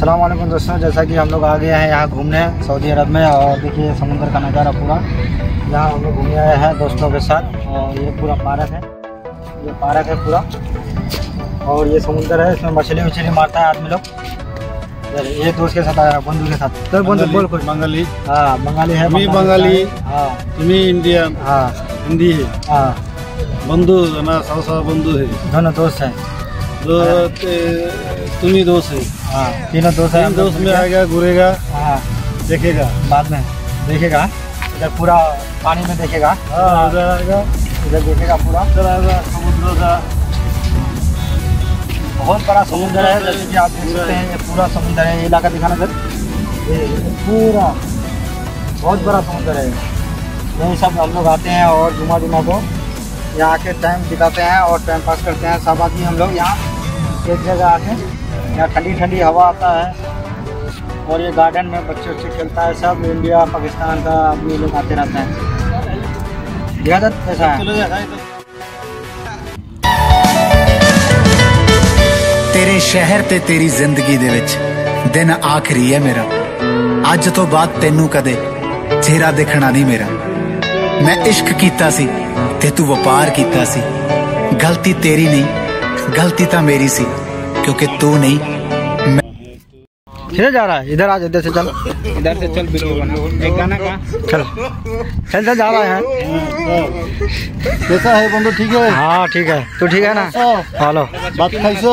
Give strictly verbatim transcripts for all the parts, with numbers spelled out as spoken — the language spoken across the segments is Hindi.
अस्सलाम वालेकुम दोस्तों, जैसा कि हम लोग आ गए हैं यहाँ घूमने सऊदी अरब में। और देखिए समुंदर का नज़ारा पूरा, यहाँ हम लोग घूमने आए हैं दोस्तों के साथ। और ये पूरा पार्क है, ये पार्क है पूरा, और ये समुंदर है, इसमें मछली उछली मारता है आदमी लोग। ये दोस्त के साथ आया है, बंधु के साथ। तो बंधु बोल कुछ। बंगाली। हाँ बंगाली है। मैं बंगाली। हाँ तुम्हें इंडियन। हाँ हिंदी है। हाँ बंधु ना, सौ सौ बंधु है, दोनों दोस्त हैं। दो तुम्हें दोस्त है। हाँ तीनों दोस्त हैं। दोस्त में आएगा, घूरेगा, हाँ देखेगा, बाद में देखेगा, इधर पूरा पानी में देखेगा, उधर आएगा, इधर देखेगा पूरा, उधर आएगा। समुद्र का बहुत बड़ा समुद्र है, जैसे कि आप देख सकते हैं। ये पूरा समुद्र है, ये इलाका दिखाना सर, पूरा बहुत बड़ा समुद्र है। यही सब हम लोग आते हैं और जुमा जुमा को यहाँ आके टाइम बिताते हैं और टाइम पास करते हैं सब आदमी हम लोग। यहाँ एक जगह आके यहाँ ठंडी ठंडी हवा आता है, और ये गार्डन में बच्चे बच्चे खेलता है सब। इंडिया पाकिस्तान का आदमी लोग आते रहते हैं। ज़्यादातर कैसा है तेरे शहर ते तेरी जिंदगी दे विच दिन आखरी है मेरा। अज तो बाद तेनू कदे चेहरा देखना नहीं मेरा। मैं इश्क कीता सी ते तू व्यापार कीता सी। गलती तेरी नहीं, गलती तो मेरी सी, क्योंकि तू नहीं। किधर जा रहा है? इधर आ, इधर से चल, इधर से चल, वीडियो बना, एक गाना गा, चल चल जा रहा है। कैसा है बंधु? ठीक है। हाँ ठीक है, तू ठीक है ना? हेलो बात खाइसो,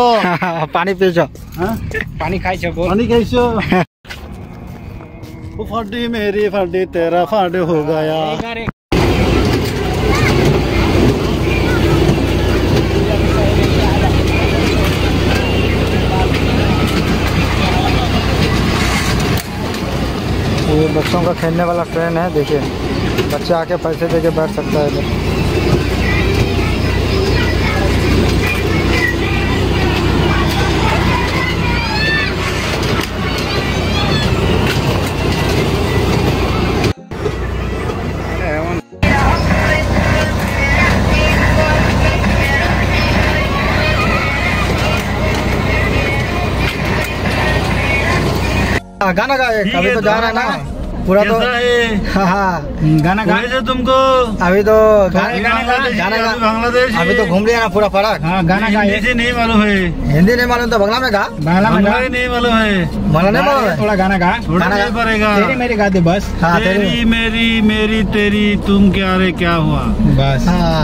पानी पीछो, पानी खाइसो, पानी खाइसो। वो फाड़ी मेरी फाड़ी, तेरा फाड़े हो गया। ये बच्चों का खेलने वाला ट्रेन है, देखिए बच्चे आके पैसे देके बैठ सकता है इधर। गाना गाए, अभी तो जा रहा है ना पूरा तो। हाँ हाँ गाना गाए तुमको। अभी तो गाना गाना बांग्लादेश, अभी तो घूम लिया ना पूरा फराक। हाँ गाना गाए। हिंदी नहीं मालूम है, हिंदी नहीं मालूम तो बंगला में गा, बंगला में गा। नहीं मालूम है, मालूम नहीं मालूम है, थोड़ा गाना गा, गाना पड़ेगा। तेरी मेरी गा दे बस। हाँ तेरी मेरी मेरी तेरी तुम क्या रे क्या हुआ बस। हाँ